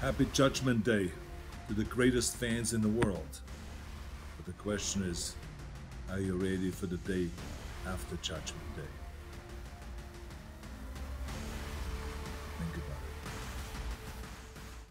Happy Judgment Day to the greatest fans in the world. But the question is, are you ready for the day after Judgment Day?